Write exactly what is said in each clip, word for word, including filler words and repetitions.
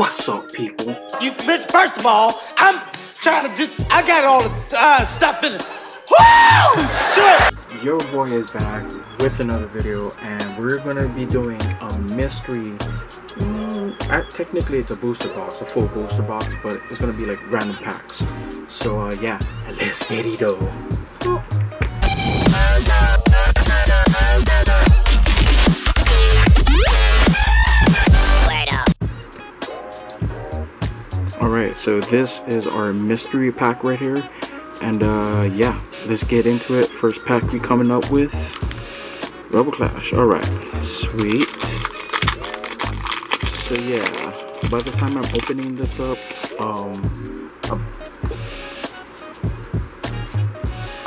What's up, people? You bitch, first of all, I'm trying to just, I got all the uh, stuff in it. Woo! Shit! Your boy is back with another video, and we're gonna be doing a mystery. Mm, I, technically, it's a booster box, a full booster box, but it's gonna be like random packs. So, uh, yeah, let's get it though. Alright, so this is our mystery pack right here, and uh, yeah, let's get into it. First pack we coming up with, Rebel Clash. Alright, sweet. So yeah, by the time I'm opening this up, um,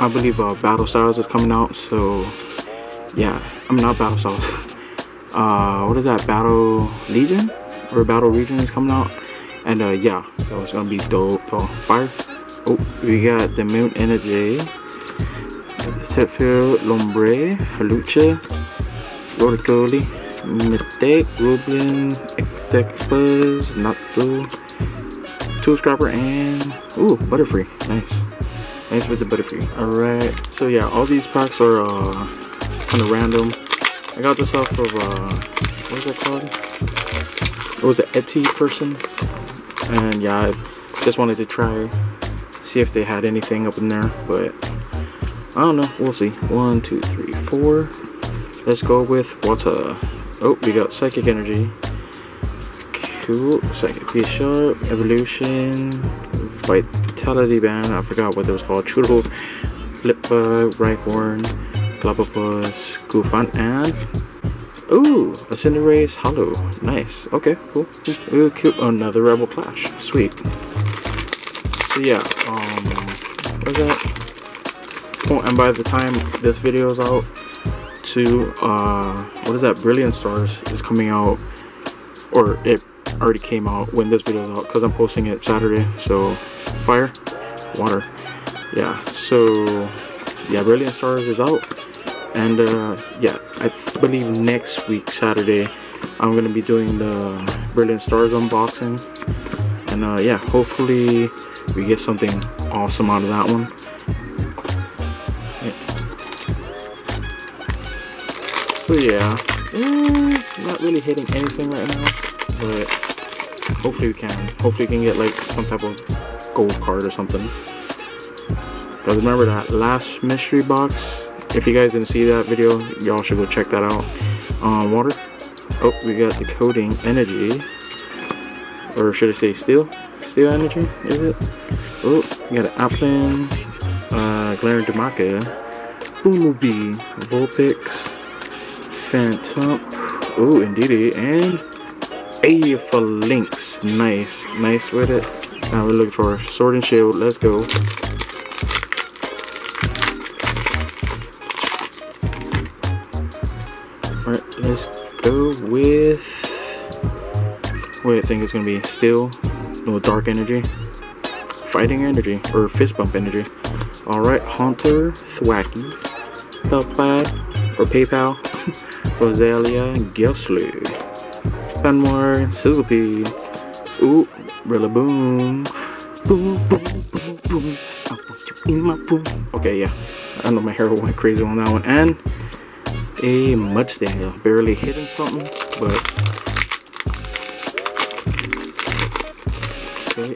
I believe uh, Battle Styles is coming out, so yeah, I'm not Battle Styles. Uh, what is that, Battle Legion? Or Battle Region is coming out. And uh, yeah, that was gonna be dope. Oh, fire. Oh, we got the Moon Energy, Setfield, Lombre, Halucha, Loricoli, Mistake, Rublin, Ectecfuzz, Natto, Tool Scrapper, and ooh, Butterfree. Nice. Nice with the Butterfree. Alright, so yeah, all these packs are uh, kind of random. I got this off of, uh, what was that called? It was an Etsy person. And yeah, I just wanted to try, see if they had anything up in there, but I don't know, we'll see. One, two, three, four. Let's go with water. Oh, we got Psychic Energy. Cool. Psychic B-Sharp, Evolution, Vitality Band, I forgot what it was called. Chudo, Flippa, Rhyhorn, Glabopus, Goofant, and ooh, a Cinderace Hollow. Nice. Okay, cool. Ooh, cute. Another Rebel Clash. Sweet. So yeah, um, what is that? Oh, and by the time this video is out, to uh, what is that? Brilliant Stars is coming out, or it already came out when this video is out, because I'm posting it Saturday. So fire, water. Yeah. So yeah, Brilliant Stars is out. And uh, yeah, I believe next week, Saturday, I'm going to be doing the Brilliant Stars unboxing. And uh, yeah, hopefully we get something awesome out of that one. Yeah. So yeah, mm, not really hitting anything right now, but hopefully we can. Hopefully we can get like some type of gold card or something. But remember that last mystery box. If you guys didn't see that video, y'all should go check that out. Um, water. Oh, we got the Coding Energy. Or should I say Steel? Steel Energy, is it? Oh, we got an Applin, uh, Glaring Demacia, Boomubee, Vulpix, Phantom, oh, Indeedee, and A for Lynx. Nice, nice with it. Now we're looking for Sword and Shield. Let's go. Alright, let's go with, wait, I think it's gonna be Steel, no, Dark Energy, Fighting Energy, or Fist Bump Energy. Alright, Haunter, Thwacky, Pelpad, or PayPal, Rosalia, Gelslu, Fanmore, Sizzlepede, ooh, Rillaboom, boom, boom, boom, boom, I want you in my boom. Okay, yeah, I know my hair went crazy on that one. And a Mudstail, barely hitting something, but okay.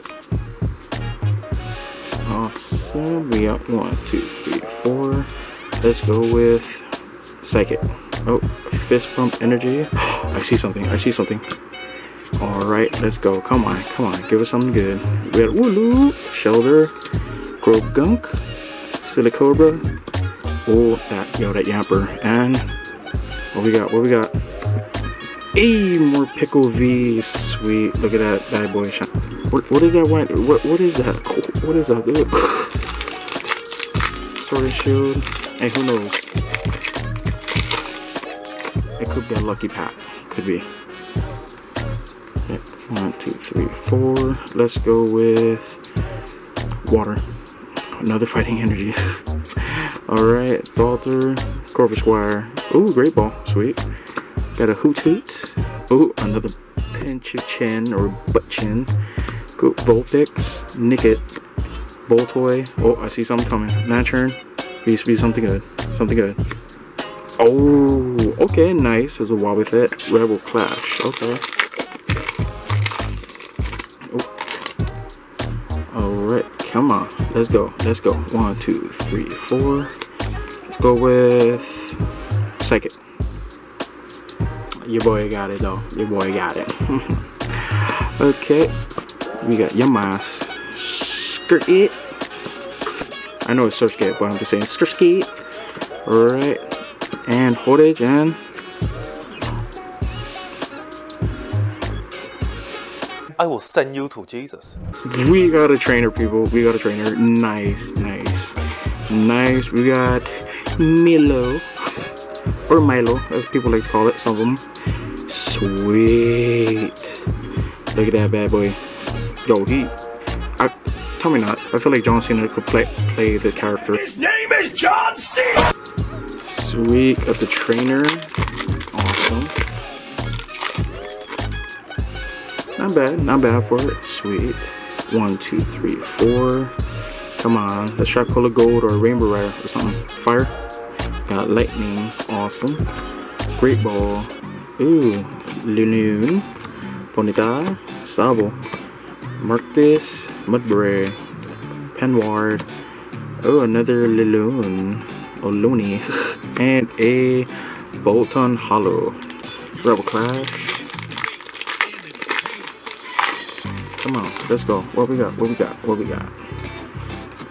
Awesome. We got one, two, three, four. Let's go with Psychic. Oh, Fist Pump Energy. I see something. I see something. All right, let's go. Come on, come on. Give us something good. We got Wooloo, Shelder, Grogunk, Silicobra. Oh, that, yo, that Yamper. And what we got, what we got? Hey, more Pickle V. Sweet. Look at that bad boy. What, what is that one? What, what is that? What is that? Sword and Shield. And hey, who knows? It could be a lucky pack. Could be. One, two, three, four. Let's go with water. Another Fighting Energy. Alright, Thalter, Corpus Wire. Ooh, Great Ball. Sweet. Got a Hoot Hoot. Ooh, another pinch your chin or butt chin. Go Voltix, Nickit, Boltoy. Oh, I see something coming. Mantron. Please be something good. Something good. Oh, okay, nice. There's a Wobbuffet. Rebel Clash. Okay. Oh. Alright, come on. Let's go. Let's go. One, two, three, four. Let's go with Psychic. Your boy got it though. Your boy got it. Okay. We got Yamass. Skirt it. I know it's so skate, but I'm just saying skirt skate. Alright. And Holdage and I will send you to Jesus. We got a trainer, people. We got a trainer. Nice, nice, nice. We got Milo or Milo, as people like to call it. Some of them. Sweet. Look at that bad boy. Yo, he. I, tell me not. I feel like John Cena could play play the character. His name is John Cena. Sweet, got the trainer. Awesome. Not bad, not bad for it. Sweet. One, two, three, four. Come on, let's try Cola Gold or Rainbow Rider or something. Fire. Got Lightning. Awesome. Great Ball. Ooh. Lunoon. Ponyta. Sabo. Marktis. Mudbray. Penward. Oh, another Liloon. Oluni and a Bolton Hollow. Rebel Clash. Come on, let's go. What we got? What we got? What we got?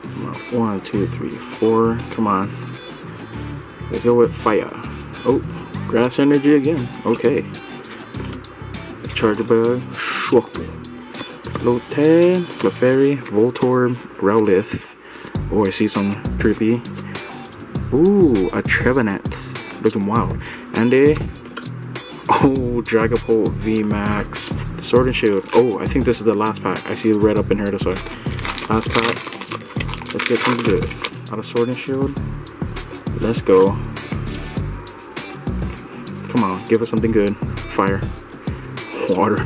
Come on. One, two, three, four. Come on. Let's go with fire. Oh, grass energy again. Okay. Charger Bug. Shwoku. Lotan. Clefairy. Voltorb. Growlithe. Oh, I see some trippy. Ooh, a Trevenant, looking wild. And a, oh, Dragapult, V-Max, Sword and Shield. Oh, I think this is the last pack. I see the red up in here, that's why. Last pack, let's get something good. Out of Sword and Shield, let's go. Come on, give us something good. Fire, water.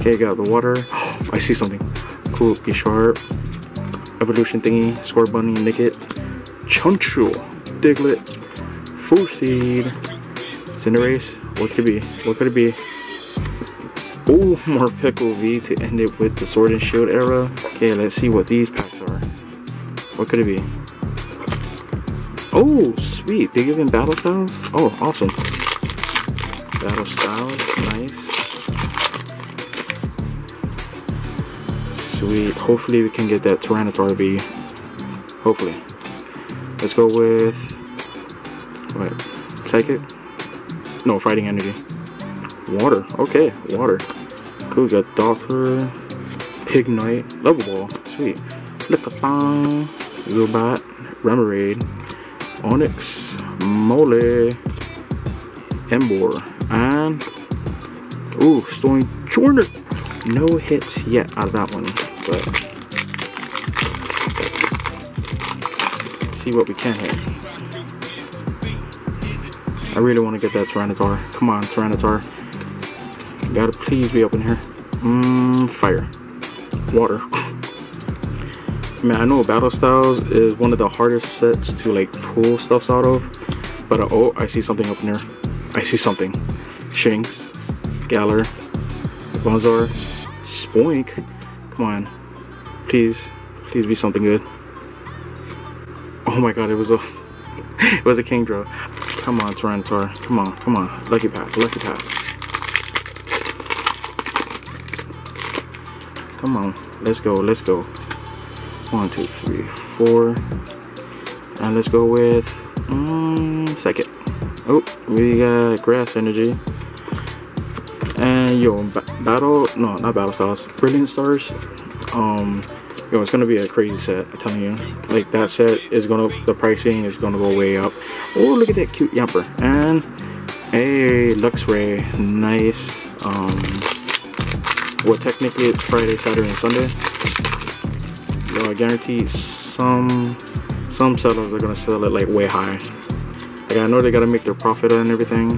Okay, got the water. Oh, I see something. Cool, Bisharp, Evolution thingy, Score Bunny, Nickit. Chunchul, Diglett, Foseed, Cinderace. What could it be? What could it be? Oh, more Pickle V to end it with the Sword and Shield era. Okay, let's see what these packs are. What could it be? Oh, sweet. They give him Battle Styles? Oh, awesome. Battle Styles, nice. Sweet. Hopefully we can get that Tyranitar V. Hopefully. Let's go with what? Psychic? No, Fighting Energy. Water. Okay, water. Cool. Got Dothra, Pignite, Level Ball. Sweet. Lickitung, Zubat, Remoraid, Onix, Mole, Emboar, and ooh, Storm Jordan. No hits yet out of that one, but. See what we can hit. I really want to get that Tyranitar. Come on, Tyranitar. You gotta please be up in here. Mmm, fire. Water. Man, I know Battle Styles is one of the hardest sets to like pull stuffs out of. But uh, oh, I see something up in there. I see something. Shinx, Galar, Bonzar, Spoink. Come on. Please, please be something good. Oh my god, it was a it was a Kingdra. Come on, Tyranitar. Come on, come on. Lucky pass, lucky pass. Come on. Let's go, let's go. One, two, three, four. And let's go with um, second. Oh, we got grass energy. And yo, ba battle no, not battle stars. Brilliant Stars. Um Yo, it's gonna be a crazy set, I'm telling you. Like that set is gonna, the pricing is gonna go way up. Oh, look at that cute Yamper. And a Luxray, nice. Um, well, technically it's Friday, Saturday, and Sunday. Yo, I guarantee some some sellers are gonna sell it like way high. Like I know they gotta make their profit and everything,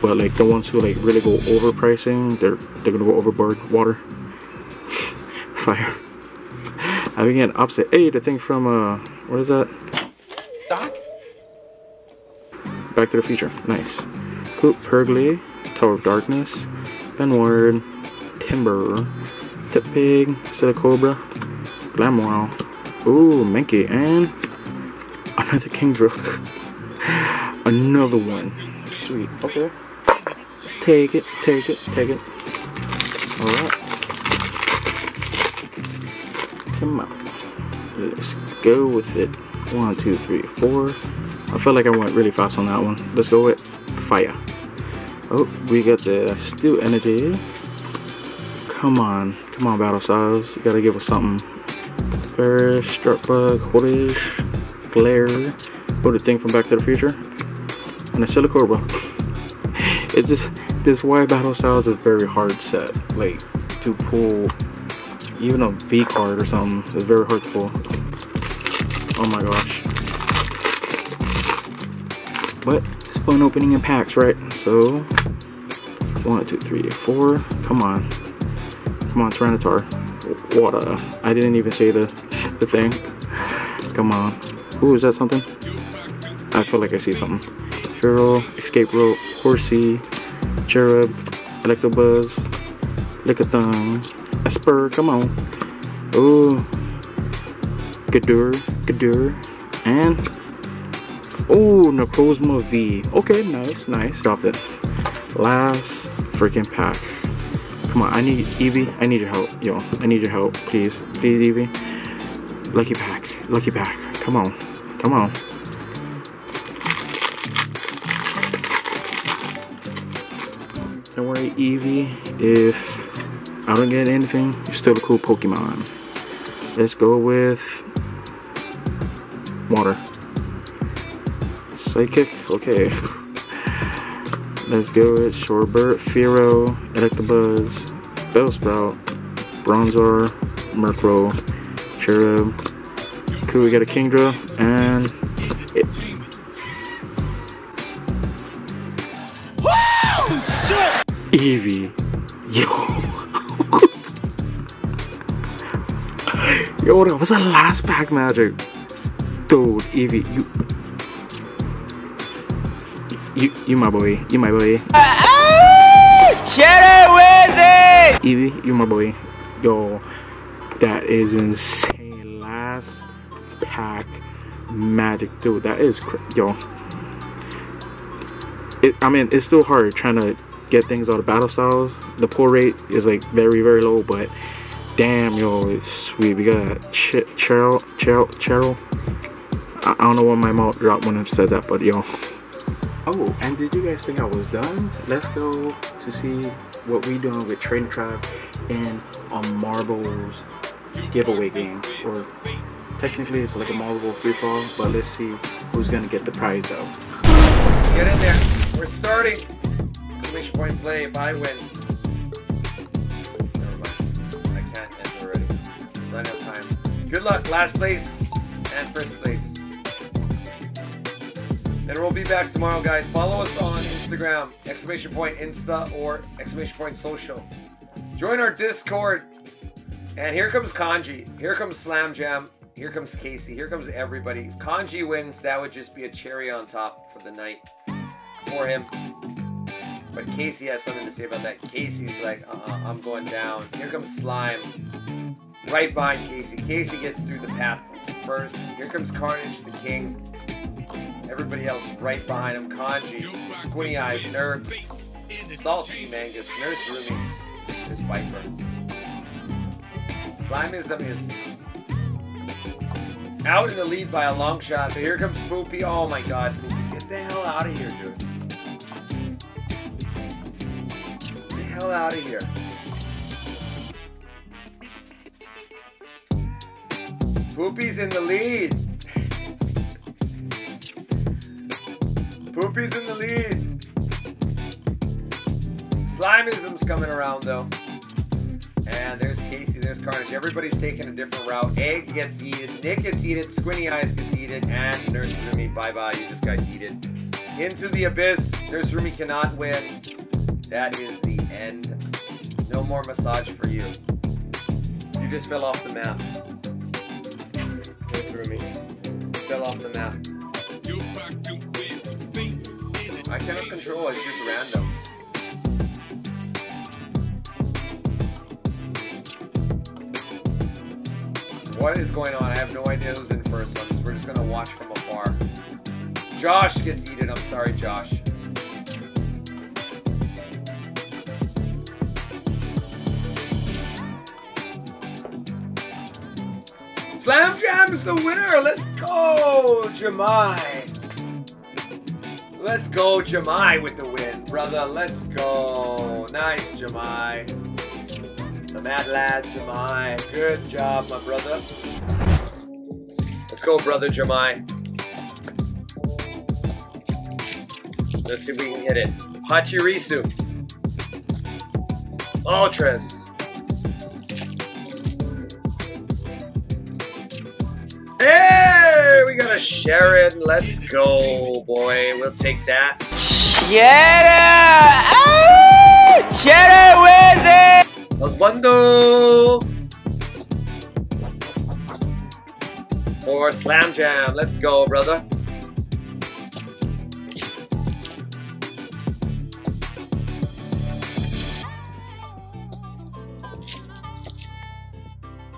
but like the ones who like really go overpricing, they're they're gonna go overboard. Water, fire. I think an opposite aid. I think from uh, what is that? Doc. Back to the Future. Nice. Coop, Pergley, Tower of Darkness, Benward, Timber, Tip Pig, Silicobra, Glamour. Ooh, Menki, and another Kingdra. Another one. Sweet. Okay. Take it, take it, take it. Alright. Come on. Let's go with it. One, two, three, four. I feel like I went really fast on that one. Let's go with fire. Oh, we got the Steel Energy. Come on. Come on, Battle Styles. You gotta give us something. Burst, Start Bug, Hoodish, Glare, Hooded Thing from Back to the Future, and a Silicobra. It's just, this wide Battle Styles is very hard set, like, to pull, even a V card or something, it's very hard to pull. Oh my gosh. But, it's fun opening in packs, right? So, one, two, three, four, come on. Come on, Tyranitar. Water. I didn't even say the, the thing. Come on. Ooh, is that something? I feel like I see something. Feral, Escape Rope, Horsey, Cherub, Electabuzz, Lickitung, Esper, come on. Ooh. Gadur, Gadur, and ooh, Necrozma V. Okay, nice, nice. Dropped it. Last freaking pack. Come on, I need Eevee. I need your help, yo. I need your help, please, please, Eevee. Lucky pack, lucky pack. Come on, come on. Don't worry, Eevee. If I don't get anything, you're still a cool Pokemon. Let's go with water. Psychic, okay. Let's do it. Shorebird, Fearow, Electabuzz, Bellsprout, Bronzor, Murkrow, Cherub. Cool, we got a Kingdra, and it. Woo! Shit! Eevee. Yo. Yo, that was the last pack magic. Dude, Eevee, you. You, you my boy, you my boy. Cherry Wizard! Eevee, you my boy. Yo, that is insane. Last pack magic, dude. That is cr yo. It, I mean, it's still hard trying to get things out of Battle Styles. The pull rate is like very, very low, but damn, yo, it's sweet. We got ch Cheryl, Cheryl, Cheryl. I, I don't know why my mouth dropped when I said that, but yo. Oh, and did you guys think I was done? Let's go to see what we doing with Trainer Trav in a marbles giveaway game. Or technically it's like a marble free fall, but let's see who's gonna get the prize though. Get in there. We're starting. Which point play if I win? Never mind. I can't end already. Not enough time. Good luck, last place and first place. And we'll be back tomorrow, guys. Follow us on Instagram, exclamation point Insta or exclamation point social. Join our Discord. And here comes Kanji. Here comes Slam Jam. Here comes Casey. Here comes everybody. If Kanji wins, that would just be a cherry on top for the night for him. But Casey has something to say about that. Casey's like, uh-uh, I'm going down. Here comes Slime. Right behind Casey. Casey gets through the path first. Here comes Carnage the King. Everybody else right behind him. Kanji, Squinty Eyes, Nerds, Salty Mangus, Nurse Rumi, there's Viper. Slimeism is out in the lead by a long shot, but here comes Poopy. Oh my god. Get the hell out of here, dude. Get the hell out of here. Poopy's in the lead. Poopy's in the lead. Slimeism's coming around though. And there's Casey, there's Carnage. Everybody's taking a different route. Egg gets eaten, Nick gets eaten, Squinty Eyes gets eaten, and Nurse Rumi, bye bye, you just got eaten. Into the abyss. This Rumi cannot win. That is the end. No more massage for you. You just fell off the map. This Rumi. You fell off the map. I cannot control it. It's just random. What is going on? I have no idea who's in first. So we're just gonna watch from afar. Josh gets eaten. I'm sorry, Josh. Slam Jam is the winner. Let's go, Jamai. Let's go, Jamai, with the win, brother. Let's go. Nice, Jamai. The mad lad, Jamai. Good job, my brother. Let's go, brother Jamai. Let's see if we can hit it. Pachirisu. Ultras. Hey, we got a Sharon. Let's go, boy. We'll take that. Cheddar! Oh, Cheddar wins it! Oswando! For Slam Jam. Let's go, brother.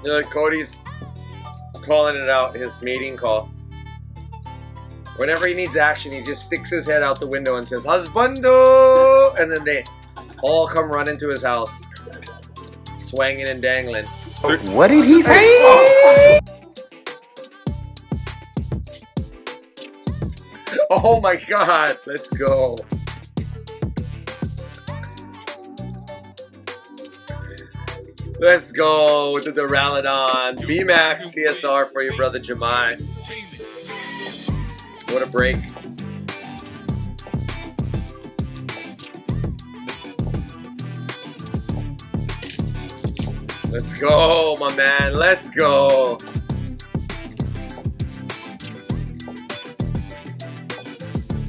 Yeah, Cody's calling it out, his meeting call. Whenever he needs action, he just sticks his head out the window and says, Oswando! And then they all come run into his house. Swanging and dangling. What did he say? Oh, oh my god, let's go. Let's go to the Raladon. V-Max C S R for your brother Jamai. What a break. Let's go, my man. Let's go.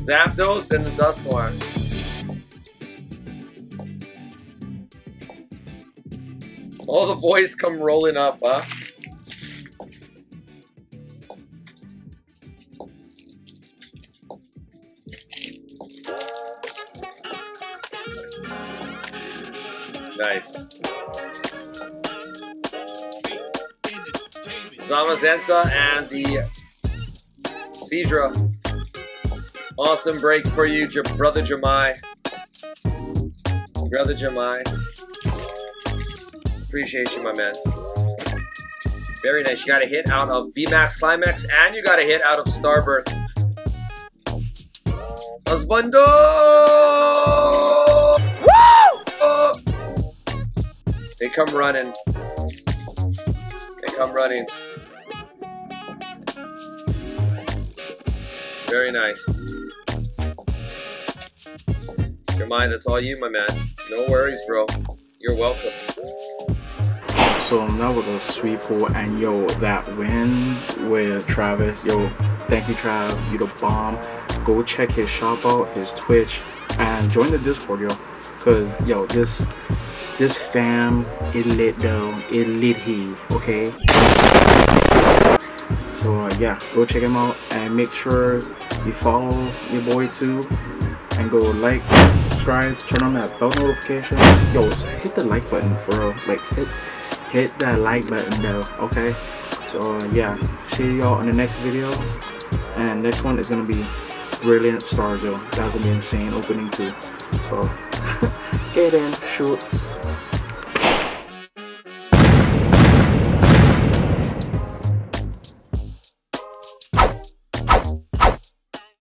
Zapdos and the Dusclops. All the boys come rolling up, huh? Nice. Zamazenta and the Cedra. Awesome break for you, J brother Jamai. Brother Jamai. Appreciate you, my man. Very nice. You got a hit out of V-Max Climax and you got a hit out of Starbirth. Oswando! Woo! Oh. They come running. They come running. Very nice. Jamai, that's all you, my man. No worries, bro. You're welcome. So now we're gonna sweep for and yo, that win with Travis. Yo, thank you, Trav. You the bomb. Go check his shop out, his Twitch, and join the Discord, yo. Cause yo, this this fam, it lit though. It lit he, okay? So uh, yeah, go check him out and make sure you follow your boy too. And go like, subscribe, turn on that bell notifications. Yo, hit the like button for real. Like hit, hit that like button though, okay? So uh, yeah, see y'all in the next video. And next one is gonna be Brilliant Stars, yo. That's gonna be insane opening too. So, get in, shoot.